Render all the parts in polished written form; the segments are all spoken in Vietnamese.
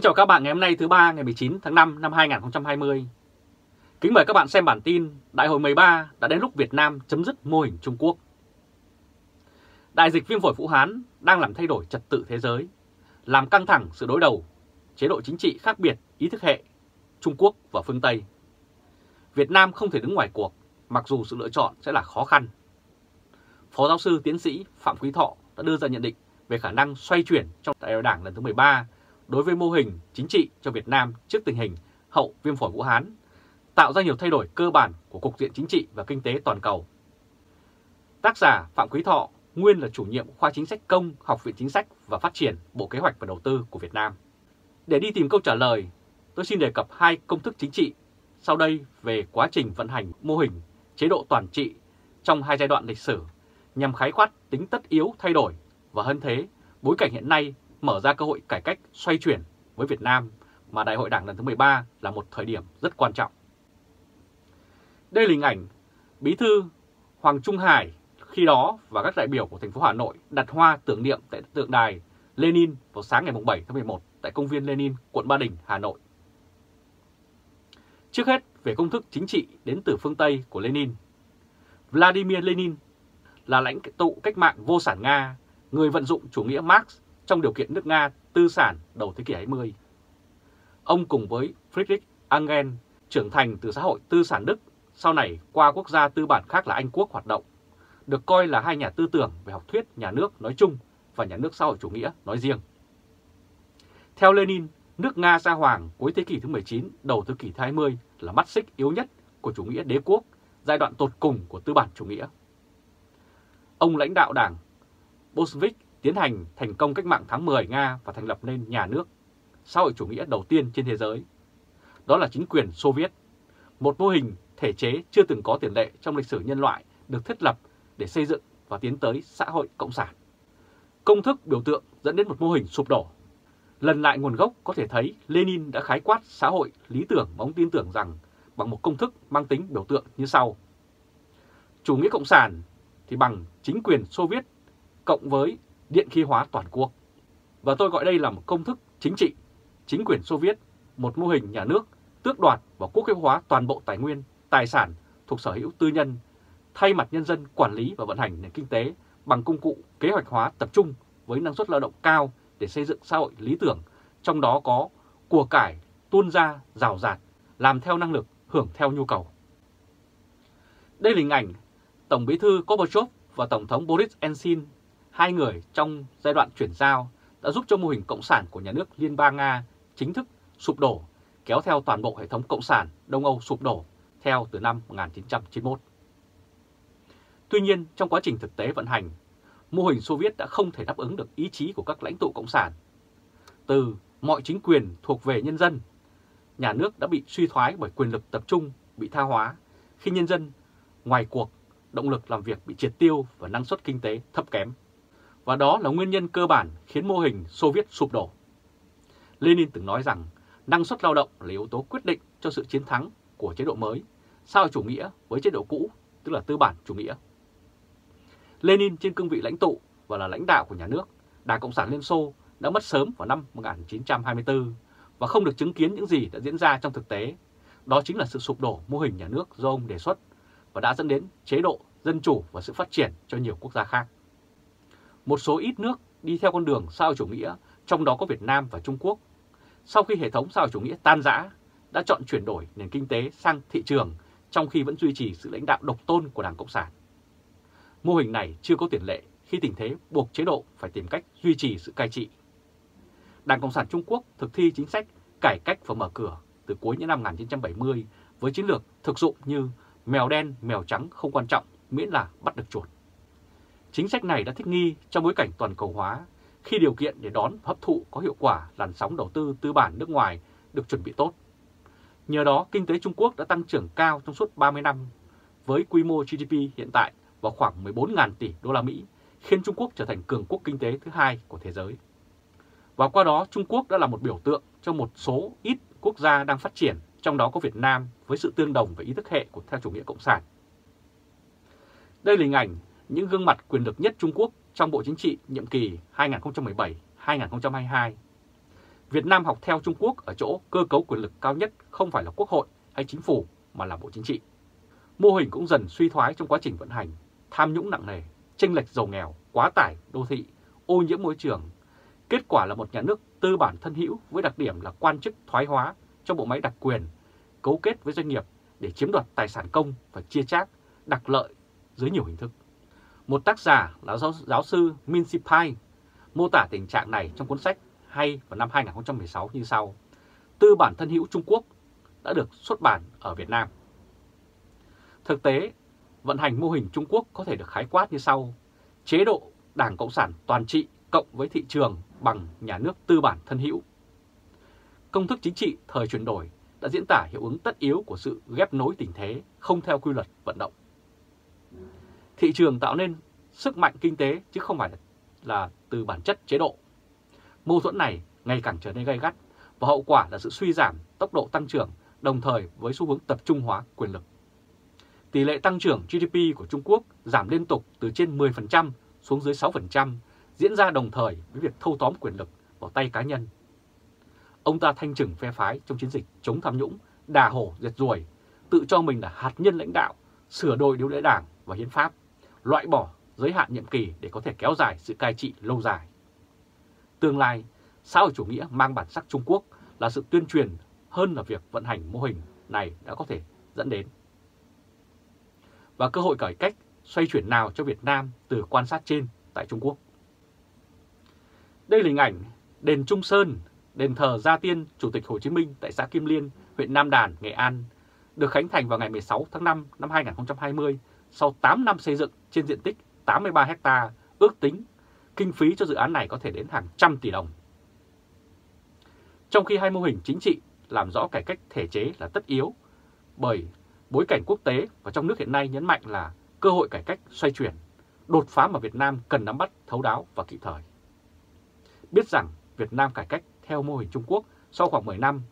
Kính chào các bạn ngày hôm nay thứ ba ngày 19 tháng 5 năm 2020. Kính mời các bạn xem bản tin Đại hội 13 đã đến lúc Việt Nam chấm dứt mô hình Trung Quốc. Đại dịch viêm phổi Vũ Hán đang làm thay đổi trật tự thế giới, làm căng thẳng sự đối đầu, chế độ chính trị khác biệt, ý thức hệ, Trung Quốc và phương Tây. Việt Nam không thể đứng ngoài cuộc, mặc dù sự lựa chọn sẽ là khó khăn. Phó giáo sư tiến sĩ Phạm Quý Thọ đã đưa ra nhận định về khả năng xoay chuyển trong Đại hội Đảng lần thứ 13 đối với mô hình chính trị cho Việt Nam trước tình hình hậu viêm phổi Vũ Hán, tạo ra nhiều thay đổi cơ bản của cục diện chính trị và kinh tế toàn cầu. Tác giả Phạm Quý Thọ nguyên là chủ nhiệm khoa chính sách công Học viện Chính sách và Phát triển Bộ Kế hoạch và Đầu tư của Việt Nam. Để đi tìm câu trả lời, tôi xin đề cập hai công thức chính trị sau đây về quá trình vận hành mô hình chế độ toàn trị trong hai giai đoạn lịch sử nhằm khái quát tính tất yếu thay đổi và hơn thế, bối cảnh hiện nay mở ra cơ hội cải cách xoay chuyển với Việt Nam mà Đại hội Đảng lần thứ 13 là một thời điểm rất quan trọng. Đây là hình ảnh Bí thư Hoàng Trung Hải khi đó và các đại biểu của thành phố Hà Nội đặt hoa tưởng niệm tại tượng đài Lenin vào sáng ngày 7 tháng 11 tại công viên Lenin, quận Ba Đình, Hà Nội. Trước hết về công thức chính trị đến từ phương Tây của Lenin. Vladimir Lenin là lãnh tụ cách mạng vô sản Nga, người vận dụng chủ nghĩa Marx trong điều kiện nước Nga tư sản đầu thế kỷ 20. Ông cùng với Friedrich Engels trưởng thành từ xã hội tư sản Đức, sau này qua quốc gia tư bản khác là Anh Quốc hoạt động, được coi là hai nhà tư tưởng về học thuyết nhà nước nói chung và nhà nước xã hội chủ nghĩa nói riêng. Theo Lenin, nước Nga sa hoàng cuối thế kỷ thứ 19 đầu thế kỷ 20 là mắt xích yếu nhất của chủ nghĩa đế quốc, giai đoạn tột cùng của tư bản chủ nghĩa. Ông lãnh đạo đảng Bolshevik tiến hành thành công cách mạng tháng 10 Nga và thành lập nên nhà nước xã hội chủ nghĩa đầu tiên trên thế giới. Đó là chính quyền Xô Viết, một mô hình thể chế chưa từng có tiền lệ trong lịch sử nhân loại được thiết lập để xây dựng và tiến tới xã hội cộng sản. Công thức biểu tượng dẫn đến một mô hình sụp đổ. Lần lại nguồn gốc có thể thấy Lenin đã khái quát xã hội lý tưởng mà ông tin tưởng rằng bằng một công thức mang tính biểu tượng như sau. Chủ nghĩa cộng sản thì bằng chính quyền Xô Viết cộng với điện khí hóa toàn quốc. Và tôi gọi đây là một công thức chính trị, chính quyền Xô Viết, một mô hình nhà nước tước đoạt và quốc hữu hóa toàn bộ tài nguyên, tài sản thuộc sở hữu tư nhân, thay mặt nhân dân quản lý và vận hành nền kinh tế bằng công cụ kế hoạch hóa tập trung với năng suất lao động cao để xây dựng xã hội lý tưởng, trong đó có của cải tuôn ra rào rạt, làm theo năng lực, hưởng theo nhu cầu. Đây là hình ảnh Tổng bí thư Gorbachev và Tổng thống Boris Yeltsin, hai người trong giai đoạn chuyển giao đã giúp cho mô hình cộng sản của nhà nước Liên bang Nga chính thức sụp đổ, kéo theo toàn bộ hệ thống cộng sản Đông Âu sụp đổ theo từ năm 1991. Tuy nhiên, trong quá trình thực tế vận hành, mô hình Xô Viết đã không thể đáp ứng được ý chí của các lãnh tụ cộng sản. Từ mọi chính quyền thuộc về nhân dân, nhà nước đã bị suy thoái bởi quyền lực tập trung, bị tha hóa. Khi nhân dân ngoài cuộc, động lực làm việc bị triệt tiêu và năng suất kinh tế thấp kém. Và đó là nguyên nhân cơ bản khiến mô hình Xô Viết sụp đổ. Lenin từng nói rằng năng suất lao động là yếu tố quyết định cho sự chiến thắng của chế độ mới, xã hội chủ nghĩa với chế độ cũ, tức là tư bản chủ nghĩa. Lenin trên cương vị lãnh tụ và là lãnh đạo của nhà nước, Đảng Cộng sản Liên Xô đã mất sớm vào năm 1924 và không được chứng kiến những gì đã diễn ra trong thực tế. Đó chính là sự sụp đổ mô hình nhà nước do ông đề xuất và đã dẫn đến chế độ dân chủ và sự phát triển cho nhiều quốc gia khác. Một số ít nước đi theo con đường xã hội chủ nghĩa, trong đó có Việt Nam và Trung Quốc. Sau khi hệ thống xã hội chủ nghĩa tan rã, đã chọn chuyển đổi nền kinh tế sang thị trường trong khi vẫn duy trì sự lãnh đạo độc tôn của Đảng Cộng sản. Mô hình này chưa có tiền lệ khi tình thế buộc chế độ phải tìm cách duy trì sự cai trị. Đảng Cộng sản Trung Quốc thực thi chính sách cải cách và mở cửa từ cuối những năm 1970 với chiến lược thực dụng như mèo đen, mèo trắng không quan trọng miễn là bắt được chuột. Chính sách này đã thích nghi trong bối cảnh toàn cầu hóa khi điều kiện để đón và hấp thụ có hiệu quả làn sóng đầu tư tư bản nước ngoài được chuẩn bị tốt. Nhờ đó, kinh tế Trung Quốc đã tăng trưởng cao trong suốt 30 năm với quy mô GDP hiện tại vào khoảng 14.000 tỷ đô la Mỹ, khiến Trung Quốc trở thành cường quốc kinh tế thứ hai của thế giới. Và qua đó, Trung Quốc đã là một biểu tượng cho một số ít quốc gia đang phát triển, trong đó có Việt Nam với sự tương đồng về ý thức hệ của theo chủ nghĩa cộng sản. Đây là hình ảnh những gương mặt quyền lực nhất Trung Quốc trong Bộ Chính trị nhiệm kỳ 2017-2022. Việt Nam học theo Trung Quốc ở chỗ cơ cấu quyền lực cao nhất không phải là Quốc hội hay Chính phủ mà là Bộ Chính trị. Mô hình cũng dần suy thoái trong quá trình vận hành, tham nhũng nặng nề, chênh lệch giàu nghèo, quá tải đô thị, ô nhiễm môi trường. Kết quả là một nhà nước tư bản thân hữu với đặc điểm là quan chức thoái hóa trong bộ máy đặc quyền, cấu kết với doanh nghiệp để chiếm đoạt tài sản công và chia chác, đặc lợi dưới nhiều hình thức. Một tác giả là giáo sư Min Sipai mô tả tình trạng này trong cuốn sách hay vào năm 2016 như sau: Tư bản thân hữu Trung Quốc đã được xuất bản ở Việt Nam. Thực tế, vận hành mô hình Trung Quốc có thể được khái quát như sau: chế độ Đảng Cộng sản toàn trị cộng với thị trường bằng nhà nước tư bản thân hữu. Công thức chính trị thời chuyển đổi đã diễn tả hiệu ứng tất yếu của sự ghép nối tình thế không theo quy luật vận động. Thị trường tạo nên sức mạnh kinh tế chứ không phải là từ bản chất chế độ. Mâu thuẫn này ngày càng trở nên gay gắt và hậu quả là sự suy giảm tốc độ tăng trưởng đồng thời với xu hướng tập trung hóa quyền lực. Tỷ lệ tăng trưởng GDP của Trung Quốc giảm liên tục từ trên 10% xuống dưới 6%, diễn ra đồng thời với việc thâu tóm quyền lực vào tay cá nhân. Ông ta thanh trừng phe phái trong chiến dịch chống tham nhũng, đà hổ diệt ruồi, tự cho mình là hạt nhân lãnh đạo, sửa đổi điều lệ Đảng và hiến pháp, loại bỏ giới hạn nhiệm kỳ để có thể kéo dài sự cai trị lâu dài. Tương lai, xã hội chủ nghĩa mang bản sắc Trung Quốc là sự tuyên truyền hơn là việc vận hành mô hình này đã có thể dẫn đến. Và cơ hội cải cách xoay chuyển nào cho Việt Nam từ quan sát trên tại Trung Quốc? Đây là hình ảnh đền Trung Sơn, đền thờ Gia Tiên Chủ tịch Hồ Chí Minh tại xã Kim Liên, huyện Nam Đàn, Nghệ An, được khánh thành vào ngày 16 tháng 5 năm 2020 sau 8 năm xây dựng trên diện tích 83 ha, ước tính kinh phí cho dự án này có thể đến hàng trăm tỷ đồng. Trong khi hai mô hình chính trị làm rõ cải cách thể chế là tất yếu, bởi bối cảnh quốc tế và trong nước hiện nay nhấn mạnh là cơ hội cải cách xoay chuyển, đột phá mà Việt Nam cần nắm bắt thấu đáo và kịp thời. Biết rằng Việt Nam cải cách theo mô hình Trung Quốc sau khoảng 10 năm,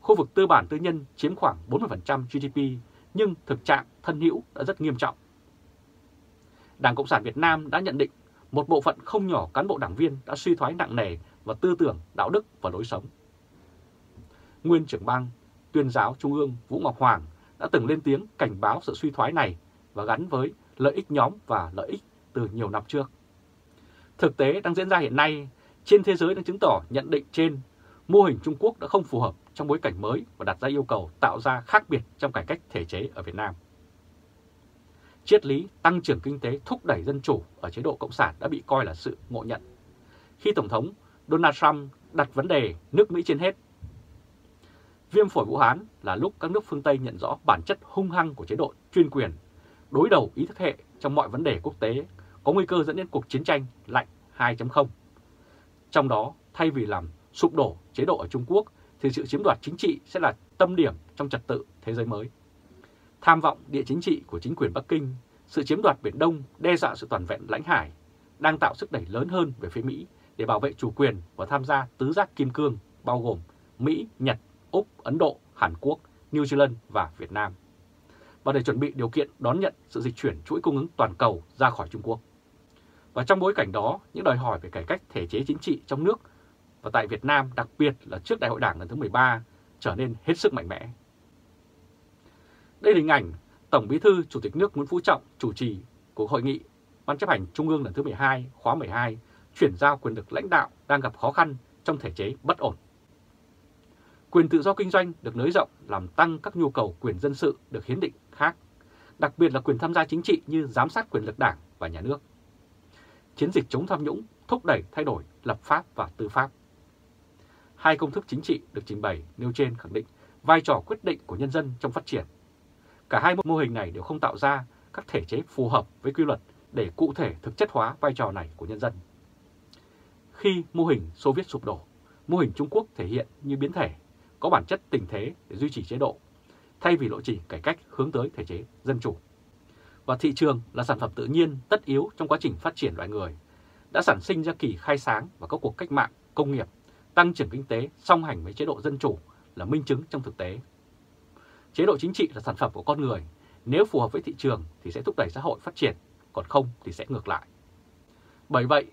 khu vực tư bản tư nhân chiếm khoảng 40% GDP, nhưng thực trạng thân hữu đã rất nghiêm trọng. Đảng Cộng sản Việt Nam đã nhận định một bộ phận không nhỏ cán bộ đảng viên đã suy thoái nặng nề và tư tưởng, đạo đức và lối sống. Nguyên trưởng ban tuyên giáo Trung ương Vũ Ngọc Hoàng đã từng lên tiếng cảnh báo sự suy thoái này và gắn với lợi ích nhóm và lợi ích từ nhiều năm trước. Thực tế đang diễn ra hiện nay trên thế giới đang chứng tỏ nhận định trên, mô hình Trung Quốc đã không phù hợp trong bối cảnh mới và đặt ra yêu cầu tạo ra khác biệt trong cải cách thể chế ở Việt Nam. Triết lý tăng trưởng kinh tế thúc đẩy dân chủ ở chế độ Cộng sản đã bị coi là sự ngộ nhận khi Tổng thống Donald Trump đặt vấn đề nước Mỹ trên hết. Viêm phổi Vũ Hán là lúc các nước phương Tây nhận rõ bản chất hung hăng của chế độ chuyên quyền, đối đầu ý thức hệ trong mọi vấn đề quốc tế, có nguy cơ dẫn đến cuộc chiến tranh lạnh 2.0. Trong đó, thay vì làm sụp đổ chế độ ở Trung Quốc, thì sự chiếm đoạt chính trị sẽ là tâm điểm trong trật tự thế giới mới. Tham vọng địa chính trị của chính quyền Bắc Kinh, sự chiếm đoạt Biển Đông đe dọa sự toàn vẹn lãnh hải, đang tạo sức đẩy lớn hơn về phía Mỹ để bảo vệ chủ quyền và tham gia tứ giác kim cương bao gồm Mỹ, Nhật, Úc, Ấn Độ, Hàn Quốc, New Zealand và Việt Nam, và để chuẩn bị điều kiện đón nhận sự dịch chuyển chuỗi cung ứng toàn cầu ra khỏi Trung Quốc. Và trong bối cảnh đó, những đòi hỏi về cải cách thể chế chính trị trong nước và tại Việt Nam, đặc biệt là trước Đại hội Đảng lần thứ 13, trở nên hết sức mạnh mẽ. Đây là hình ảnh Tổng Bí thư Chủ tịch nước Nguyễn Phú Trọng chủ trì cuộc hội nghị Ban chấp hành Trung ương lần thứ 12, khóa 12, chuyển giao quyền lực lãnh đạo đang gặp khó khăn trong thể chế bất ổn. Quyền tự do kinh doanh được nới rộng làm tăng các nhu cầu quyền dân sự được hiến định khác, đặc biệt là quyền tham gia chính trị như giám sát quyền lực Đảng và nhà nước. Chiến dịch chống tham nhũng thúc đẩy thay đổi lập pháp và tư pháp. Hai công thức chính trị được trình bày nêu trên khẳng định vai trò quyết định của nhân dân trong phát triển. Cả hai mô hình này đều không tạo ra các thể chế phù hợp với quy luật để cụ thể thực chất hóa vai trò này của nhân dân. Khi mô hình Xô Viết sụp đổ, mô hình Trung Quốc thể hiện như biến thể có bản chất tình thế để duy trì chế độ, thay vì lộ trình cải cách hướng tới thể chế dân chủ. Và thị trường là sản phẩm tự nhiên tất yếu trong quá trình phát triển loài người, đã sản sinh ra kỳ khai sáng và các cuộc cách mạng công nghiệp, tăng trưởng kinh tế song hành với chế độ dân chủ là minh chứng trong thực tế. Chế độ chính trị là sản phẩm của con người, nếu phù hợp với thị trường thì sẽ thúc đẩy xã hội phát triển, còn không thì sẽ ngược lại. Bởi vậy,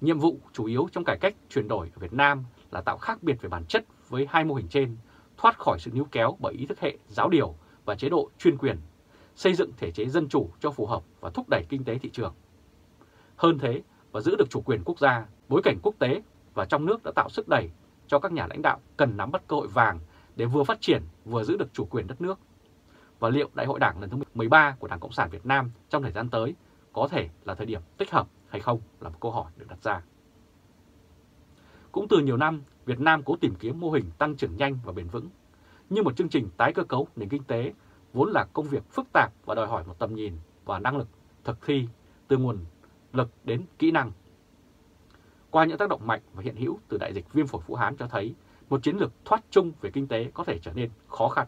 nhiệm vụ chủ yếu trong cải cách chuyển đổi ở Việt Nam là tạo khác biệt về bản chất với hai mô hình trên, thoát khỏi sự níu kéo bởi ý thức hệ giáo điều và chế độ chuyên quyền, xây dựng thể chế dân chủ cho phù hợp và thúc đẩy kinh tế thị trường. Hơn thế, và giữ được chủ quyền quốc gia, bối cảnh quốc tế và trong nước đã tạo sức đẩy cho các nhà lãnh đạo cần nắm bắt cơ hội vàng để vừa phát triển vừa giữ được chủ quyền đất nước. Và liệu Đại hội Đảng lần thứ 13 của Đảng Cộng sản Việt Nam trong thời gian tới có thể là thời điểm tích hợp hay không là một câu hỏi được đặt ra. Cũng từ nhiều năm, Việt Nam cố tìm kiếm mô hình tăng trưởng nhanh và bền vững, nhưng một chương trình tái cơ cấu nền kinh tế vốn là công việc phức tạp và đòi hỏi một tầm nhìn và năng lực thực thi từ nguồn lực đến kỹ năng. Qua những tác động mạnh và hiện hữu từ đại dịch viêm phổi Vũ Hán cho thấy một chiến lược thoát chung về kinh tế có thể trở nên khó khăn.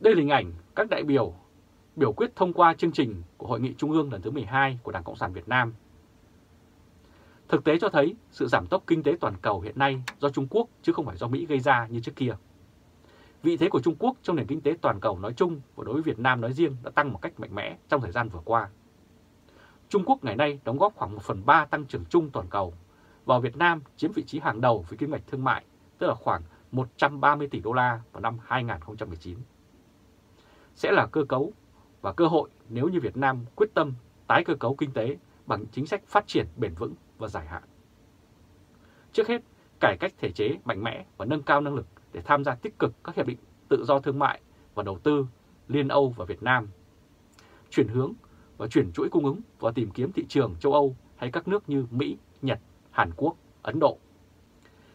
Đây là hình ảnh các đại biểu biểu quyết thông qua chương trình của Hội nghị Trung ương lần thứ 12 của Đảng Cộng sản Việt Nam. Thực tế cho thấy sự giảm tốc kinh tế toàn cầu hiện nay do Trung Quốc chứ không phải do Mỹ gây ra như trước kia. Vị thế của Trung Quốc trong nền kinh tế toàn cầu nói chung và đối với Việt Nam nói riêng đã tăng một cách mạnh mẽ trong thời gian vừa qua. Trung Quốc ngày nay đóng góp khoảng 1/3 tăng trưởng chung toàn cầu, và Việt Nam chiếm vị trí hàng đầu với kim ngạch thương mại, tức là khoảng 130 tỷ đô la vào năm 2019. Sẽ là cơ cấu và cơ hội nếu như Việt Nam quyết tâm tái cơ cấu kinh tế bằng chính sách phát triển bền vững và dài hạn. Trước hết, cải cách thể chế mạnh mẽ và nâng cao năng lực để tham gia tích cực các hiệp định tự do thương mại và đầu tư Liên Âu và Việt Nam, chuyển hướng và chuyển chuỗi cung ứng và tìm kiếm thị trường châu Âu hay các nước như Mỹ, Nhật, Hàn Quốc, Ấn Độ.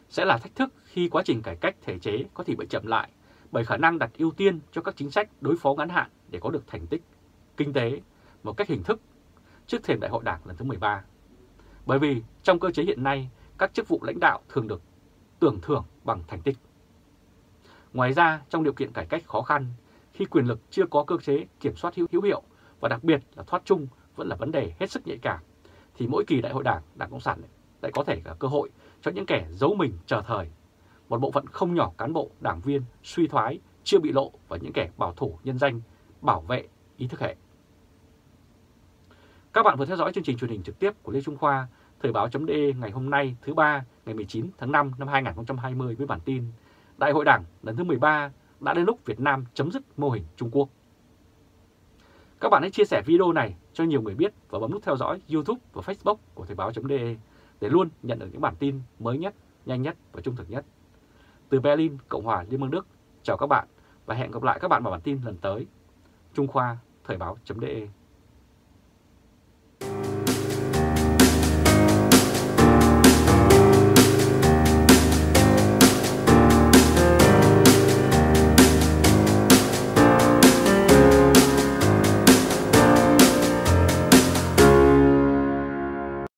Sẽ là thách thức khi quá trình cải cách thể chế có thể bị chậm lại bởi khả năng đặt ưu tiên cho các chính sách đối phó ngắn hạn để có được thành tích kinh tế một cách hình thức trước thềm Đại hội Đảng lần thứ 13. Bởi vì trong cơ chế hiện nay, các chức vụ lãnh đạo thường được tưởng thưởng bằng thành tích. Ngoài ra, trong điều kiện cải cách khó khăn, khi quyền lực chưa có cơ chế kiểm soát hữu hiệu và đặc biệt là thoát chung vẫn là vấn đề hết sức nhạy cảm, thì mỗi kỳ Đại hội Đảng, Đảng Cộng sản lại có thể là cơ hội cho những kẻ giấu mình chờ thời, một bộ phận không nhỏ cán bộ, đảng viên suy thoái, chưa bị lộ và những kẻ bảo thủ nhân danh, bảo vệ ý thức hệ. Các bạn vừa theo dõi chương trình truyền hình trực tiếp của Lê Trung Khoa, Thời báo.de ngày hôm nay thứ Ba ngày 19 tháng 5 năm 2020 với bản tin Đại hội Đảng lần thứ 13 đã đến lúc Việt Nam chấm dứt mô hình Trung Quốc. Các bạn hãy chia sẻ video này cho nhiều người biết và bấm nút theo dõi YouTube và Facebook của Thời báo.de để luôn nhận được những bản tin mới nhất, nhanh nhất và trung thực nhất. Từ Berlin, Cộng hòa Liên bang Đức, chào các bạn và hẹn gặp lại các bạn vào bản tin lần tới. Trung Khoa, Thời báo.de